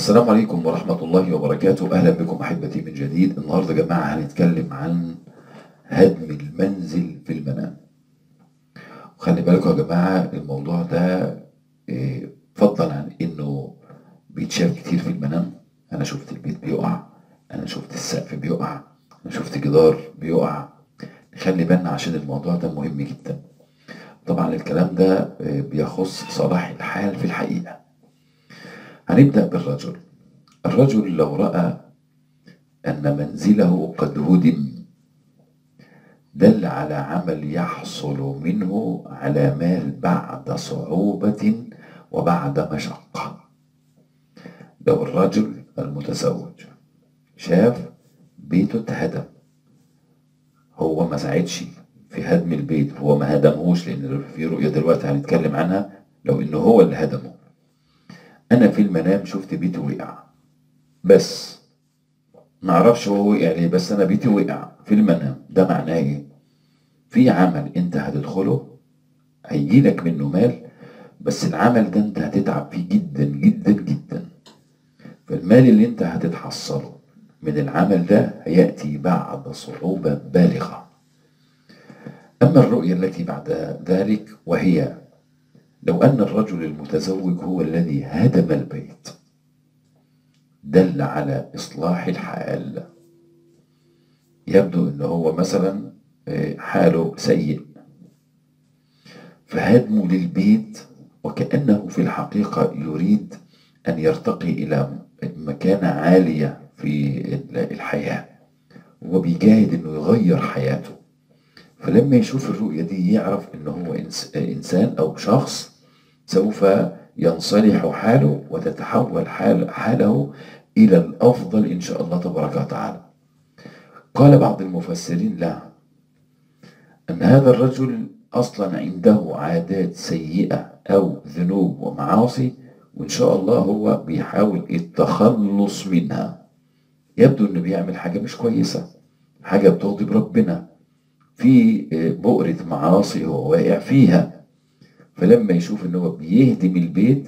السلام عليكم ورحمة الله وبركاته. أهلا بكم أحبتي من جديد. النهاردة يا جماعة هنتكلم عن هدم المنزل في المنام. وخلي بالكم يا جماعة الموضوع ده فضلا عن إنه بيتشاف كتير في المنام. أنا شفت البيت بيقع، أنا شفت السقف بيقع، أنا شفت جدار بيقع. نخلي بالنا عشان الموضوع ده مهم جدا. طبعا الكلام ده بيخص صلاح الحال في الحقيقة. هنبدأ بالرجل. الرجل لو رأى أن منزله قد هدم دل على عمل يحصل منه على مال بعد صعوبة وبعد مشقة. لو الرجل المتزوج شاف بيته اتهدم، هو ما ساعدش في هدم البيت، هو ما هدمهوش، لأن في رؤية دلوقتي هنتكلم عنها. لو إنه هو اللي هدمه، أنا في المنام شفت بيتي وقع، بس معرفش هو وقع ليه، بس أنا بيتي وقع في المنام. ده معناه إيه؟ في عمل أنت هتدخله هيجيلك منه مال، بس العمل ده أنت هتتعب فيه جدا جدا جدا. فالمال اللي أنت هتتحصله من العمل ده هيأتي بعد صعوبة بالغة. أما الرؤية التي بعد ذلك، وهي لو أن الرجل المتزوج هو الذي هدم البيت، دل على إصلاح الحال. يبدو أنه هو مثلا حاله سيء، فهدمه للبيت وكأنه في الحقيقة يريد أن يرتقي إلى مكانة عالية في الحياة، وبيجاهد أنه يغير حياته. فلما يشوف الرؤية دي يعرف أنه هو إنسان أو شخص سوف ينصلح حاله وتتحول حاله إلى الأفضل إن شاء الله تبارك وتعالى. قال بعض المفسرين لا، أن هذا الرجل أصلا عنده عادات سيئة أو ذنوب ومعاصي، وإن شاء الله هو بيحاول التخلص منها. يبدو أنه بيعمل حاجة مش كويسة، حاجة بتغضب ربنا، في بؤرة معاصي هو واقع فيها. فلما يشوف ان هو بيهدم البيت،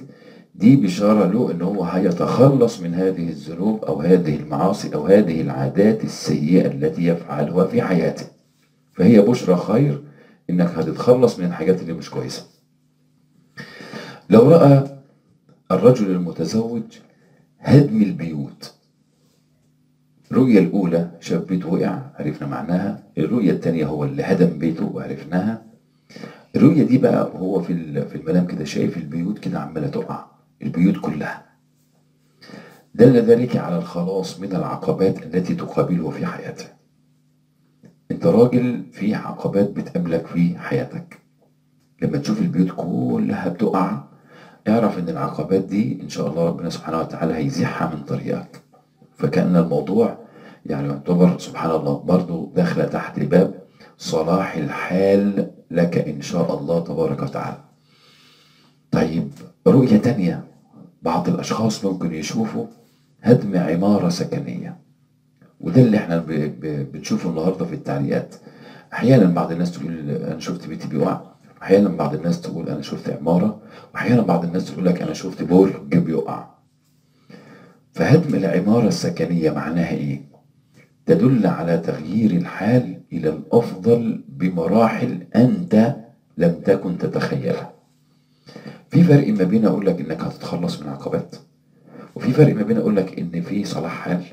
دي بشارة له ان هو هيتخلص من هذه الذنوب او هذه المعاصي او هذه العادات السيئة التي يفعلها في حياته. فهي بشرى خير انك هتتخلص من الحاجات اللي مش كويسة. لو رأى الرجل المتزوج هدم البيوت، الرؤية الأولى شاف بيته وقع، عرفنا معناها. الرؤية الثانية هو اللي هدم بيته وعرفناها. الرؤية دي بقى هو في المنام كده شايف البيوت كده عمالة تقع، البيوت كلها. دل ذلك على الخلاص من العقبات التي تقابله في حياته. أنت راجل في عقبات بتقابلك في حياتك، لما تشوف البيوت كلها بتقع اعرف إن العقبات دي إن شاء الله ربنا سبحانه وتعالى هيزيحها من طريقك. فكأن الموضوع يعني يعتبر سبحان الله برضه داخله تحت باب صلاح الحال لك إن شاء الله تبارك وتعالى. طيب رؤية تانية، بعض الأشخاص ممكن يشوفوا هدم عمارة سكنية، وده اللي احنا بنشوفه النهارده في التعليقات. أحيانا بعض الناس تقول أنا شفت بيتي بيقع، أحيانا بعض الناس تقول أنا شفت عمارة، وأحيانا بعض الناس تقول لك أنا شفت برج بيقع. فهدم العمارة السكنية معناها إيه؟ تدل على تغيير الحال إلى الأفضل بمراحل أنت لم تكن تتخيلها. في فرق ما بين أقول لك إنك هتتخلص من عقبات، وفي فرق ما بين أقول لك إن في صلاح حال،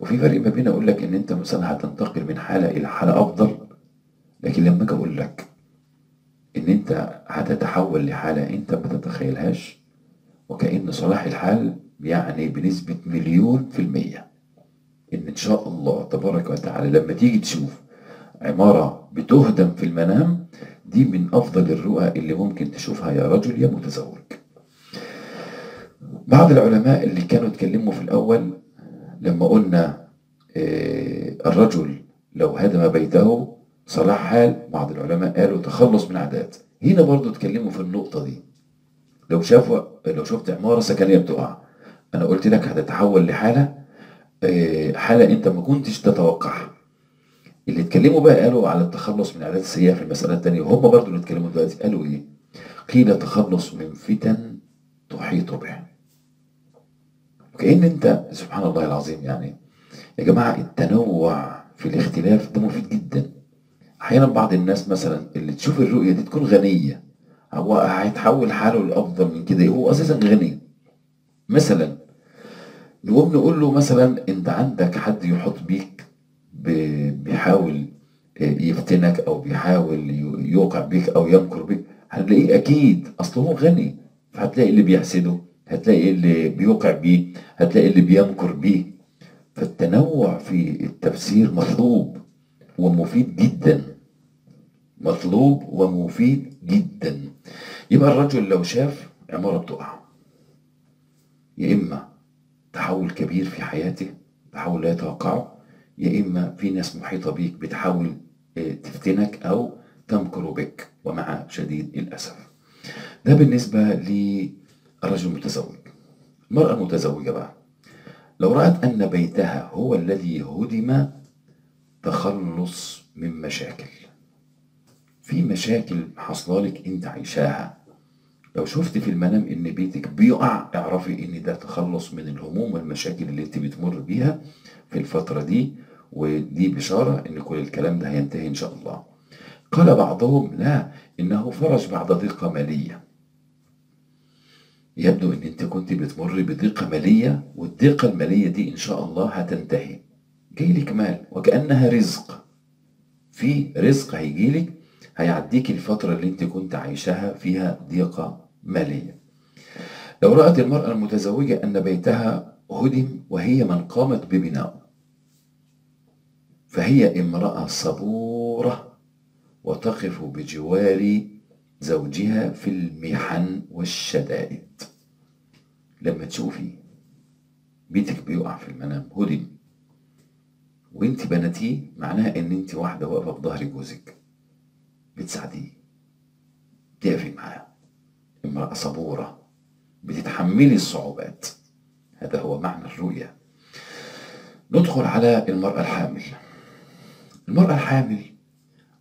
وفي فرق ما بين أقول لك إن أنت مثلا هتنتقل من حالة إلى حالة أفضل. لكن لما أجي أقول لك إن أنت هتتحول لحالة أنت ما تتخيلهاش، وكأن صلاح الحال يعني بنسبة 100% إن شاء الله تبارك وتعالى لما تيجي تشوف عمارة بتهدم في المنام، دي من أفضل الرؤى اللي ممكن تشوفها يا رجل يا متزوج. بعض العلماء اللي كانوا اتكلموا في الأول لما قلنا الرجل لو هدم بيته صلاح حال، بعض العلماء قالوا تخلص من عادات. هنا برضو اتكلموا في النقطة دي. لو شفت عمارة سكنية بتقع، أنا قلت لك هتتحول لحالة أنت ما كنتش تتوقعها. اللي اتكلموا بقى قالوا على التخلص من العادات السيئة في المسألة الثانية، وهم برضو اللي اتكلموا دلوقتي قالوا إيه؟ قيل تخلص من فتن تحيط به. كأن انت سبحان الله العظيم. يعني يا جماعة التنوع في الاختلاف ده مفيد جدا. احيانا بعض الناس مثلا اللي تشوف الرؤية دي تكون غنية، هو هيتحول حاله لأفضل من كده، هو اساسا غني. مثلا نقوم نقول له مثلا انت عندك حد يحط بيك بيحاول يفتنك او بيحاول يوقع بيك او يمكر بيك، هتلاقيه اكيد اصله هو غني، فهتلاقي اللي بيحسده، هتلاقي اللي بيوقع بيه، هتلاقي اللي بيمكر بيه. فالتنوع في التفسير مطلوب ومفيد جدا، مطلوب ومفيد جدا. يبقى الرجل لو شاف عمارة بتقع، يا إما تحول كبير في حياته، تحول لا يتوقعه، يا إما في ناس محيطة بيك بتحاول تفتنك أو تمكر بك، ومع شديد الأسف. ده بالنسبة للرجل المتزوج. المرأة المتزوجة بقى لو رأت أن بيتها هو الذي هدم، تخلص من مشاكل. في مشاكل حصلالك أنت عايشاها، لو شفت في المنام ان بيتك بيقع، اعرفي ان ده تخلص من الهموم والمشاكل اللي انت بتمر بيها في الفترة دي، ودي بشارة ان كل الكلام ده هينتهي ان شاء الله. قال بعضهم لا، انه فرج بعد ضيقة مالية. يبدو ان انت كنت بتمر بضيقة مالية، والضيقة المالية دي ان شاء الله هتنتهي، جايلك مال وكأنها رزق، في رزق هيجيلك هيعديك الفترة اللي انت كنت عايشاها فيها ضيقة مالية. لو رأت المرأة المتزوجة أن بيتها هدم وهي من قامت ببنائه، فهي امرأة صبورة وتقف بجوار زوجها في المحن والشدائد. لما تشوفي بيتك بيقع في المنام هدم وانت بنتيه، معناها ان انت واحدة واقفة بظهر جوزك بتساعديه، بتقفي معاه، امرأة صبورة، بتتحملي الصعوبات. هذا هو معنى الرؤية. ندخل على المرأة الحامل. المرأة الحامل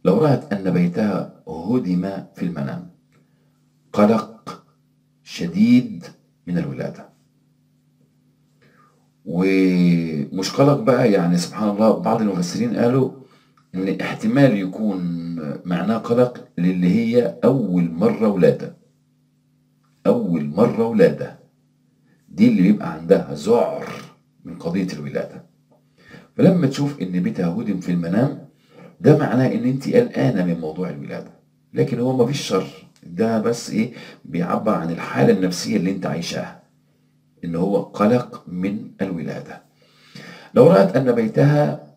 لو رأت أن بيتها هدم في المنام، قلق شديد من الولادة. ومش قلق بقى يعني سبحان الله، بعض المفسرين قالوا إن احتمال يكون معناه قلق للي هي أول مرة ولادة. أول مرة ولادة دي اللي بيبقى عندها ذعر من قضية الولادة، فلما تشوف إن بيتها هدم في المنام ده معناه إن أنت قلقانة من موضوع الولادة، لكن هو مفيش شر، ده بس إيه بيعبر عن الحالة النفسية اللي أنت عايشاها، إن هو قلق من الولادة. لو رأت أن بيتها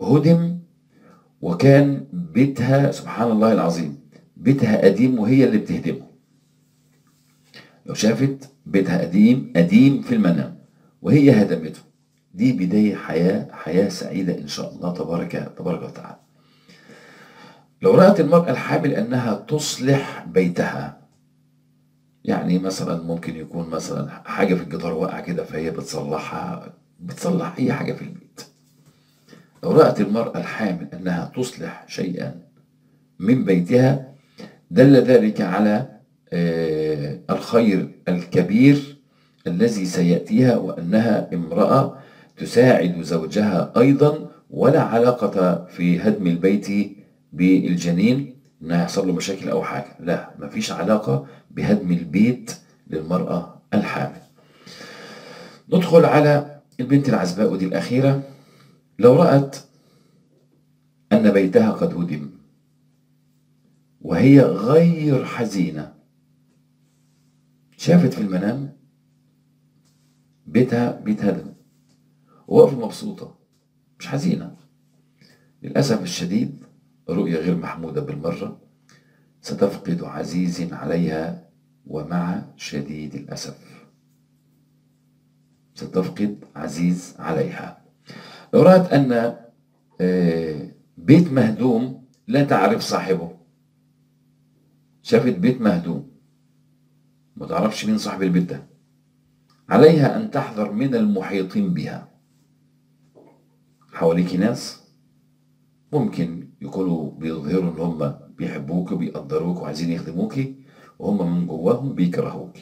هدم وكان بيتها سبحان الله العظيم بيتها قديم وهي اللي بتهدمه، لو شافت بيتها قديم في المنام وهي هدمته، دي بداية حياة سعيدة إن شاء الله تبارك وتعالى. لو رأت المرأة الحامل أنها تصلح بيتها، يعني مثلا ممكن يكون مثلا حاجة في الجدار واقعة كده، فهي بتصلح أي حاجة في البيت. لو رأت المرأة الحامل أنها تصلح شيئا من بيتها، دل ذلك على الخير الكبير الذي سيأتيها، وأنها امرأة تساعد زوجها أيضا، ولا علاقة في هدم البيت بالجنين إن هيحصل له مشاكل أو حاجة، لا، مفيش علاقة بهدم البيت للمرأة الحامل. ندخل على البنت العزباء ودي الأخيرة. لو رأت أن بيتها قد هدم وهي غير حزينة، شافت في المنام بيتها بيتهدم وواقفة مبسوطة مش حزينة. للأسف الشديد رؤية غير محمودة بالمرة، ستفقد عزيز عليها، ومع شديد الأسف ستفقد عزيز عليها. لو رأت أن بيت مهدوم لا تعرف صاحبه، شافت بيت مهدوم ما تعرفش مين صاحب البيت ده، عليها أن تحذر من المحيطين بها. حواليك ناس ممكن يكونوا بيظهروا إن هم بيحبوك وبيقدروك وعايزين يخدموك، وهم من جواهم بيكرهوك.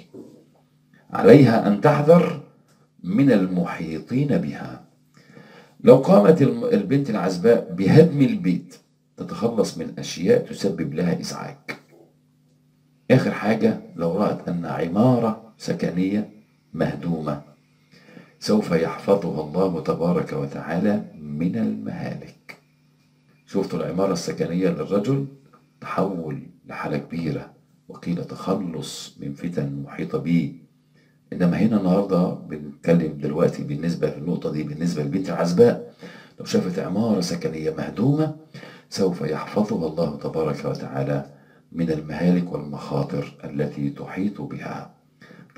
عليها أن تحذر من المحيطين بها. لو قامت البنت العزباء بهدم البيت تتخلص من أشياء تسبب لها إزعاج. آخر حاجة، لو رأت أن عمارة سكنية مهدومة سوف يحفظها الله تبارك وتعالى من المهالك. شفتوا العمارة السكنية للرجل تحول لحالة كبيرة وقيل تخلص من فتن محيطة به. إنما هنا النهاردة بنتكلم دلوقتي بالنسبة للنقطة دي، بالنسبة للبنت العزباء لو شافت عمارة سكنية مهدومة سوف يحفظها الله تبارك وتعالى من المهالك والمخاطر التي تحيط بها.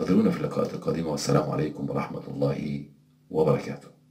انتظرونا في اللقاءات القادمة، والسلام عليكم ورحمة الله وبركاته.